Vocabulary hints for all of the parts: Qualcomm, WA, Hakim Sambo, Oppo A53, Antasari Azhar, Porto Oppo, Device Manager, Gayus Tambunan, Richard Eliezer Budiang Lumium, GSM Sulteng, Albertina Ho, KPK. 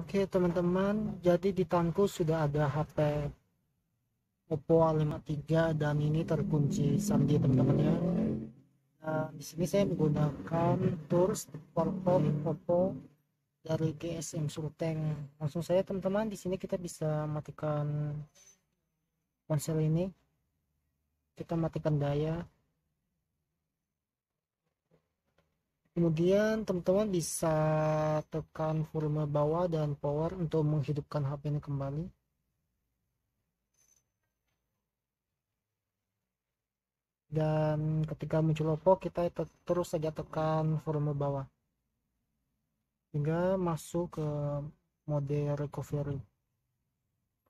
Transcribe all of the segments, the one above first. Oke teman-teman, jadi di tangku sudah ada HP Oppo A53 dan ini terkunci sandi teman-teman ya. Nah, di sini saya menggunakan tools Porto Oppo dari GSM Sulteng. Langsung saya teman-teman, di sini kita bisa matikan ponsel ini. Kita matikan daya. Kemudian teman-teman bisa tekan volume bawah dan power untuk menghidupkan HP ini kembali. Dan ketika muncul Oppo, kita terus saja tekan volume bawah hingga masuk ke mode recovery.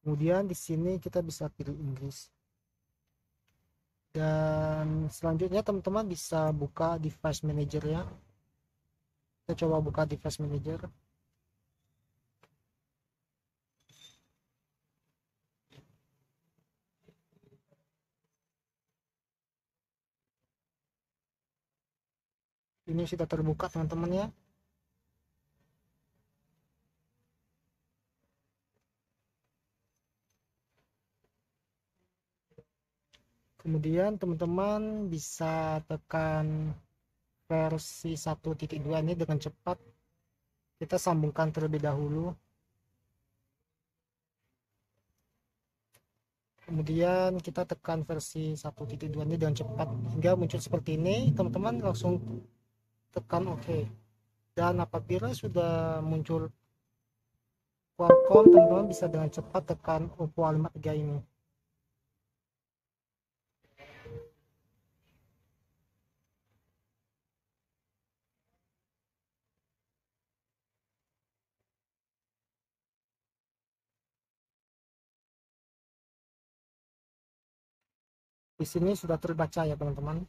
Kemudian di sini kita bisa pilih Inggris. Dan selanjutnya teman-teman bisa buka Device Manager ya. Kita coba buka Device Manager. Ini sudah terbuka teman-teman ya. Kemudian teman-teman bisa tekan versi 1.2 ini dengan cepat. Kita sambungkan terlebih dahulu. Kemudian kita tekan versi 1.2 ini dengan cepat hingga muncul seperti ini. Teman-teman langsung tekan OK. Dan apabila sudah muncul Qualcomm, teman-teman bisa dengan cepat tekan Oppo A53 ini. Di sini sudah terbaca ya teman-teman.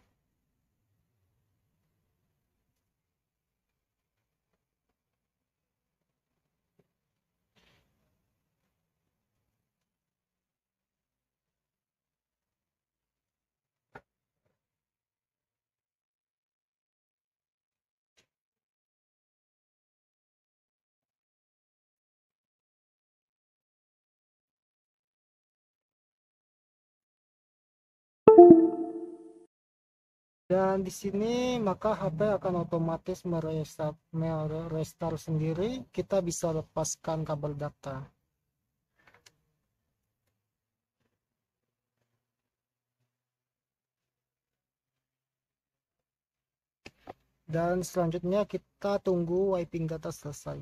Dan di sini maka HP akan otomatis merestart sendiri. Kita bisa lepaskan kabel data. Dan selanjutnya kita tunggu wiping data selesai.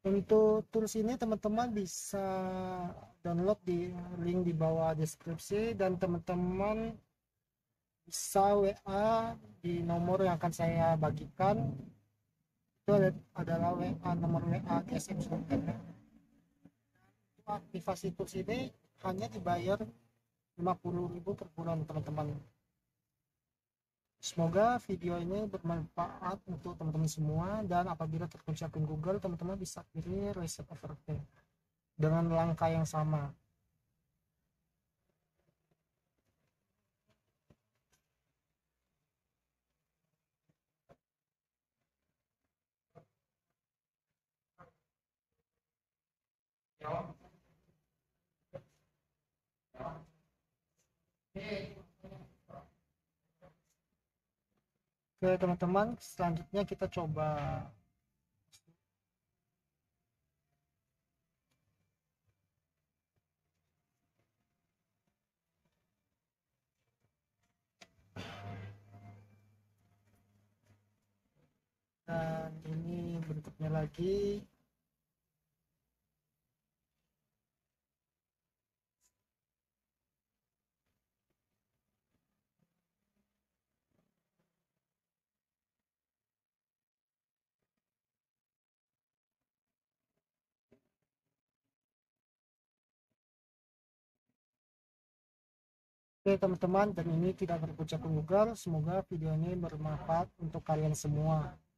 Untuk tools ini teman-teman bisa download di link di bawah deskripsi dan teman-teman bisa WA di nomor yang akan saya bagikan. Itu adalah WA, nomor WA GSM Sulteng. Aktivasi tools ini hanya dibayar 50.000 per bulan teman-teman. Semoga video ini bermanfaat untuk teman-teman semua, dan apabila terkunci akun Google, teman-teman bisa pilih reset overpay dengan langkah yang sama. Oke teman-teman, selanjutnya kita coba. Dan ini bentuknya lagi. Oke teman-teman, dan ini tidak terkunci akun Google. Semoga video ini bermanfaat untuk kalian semua.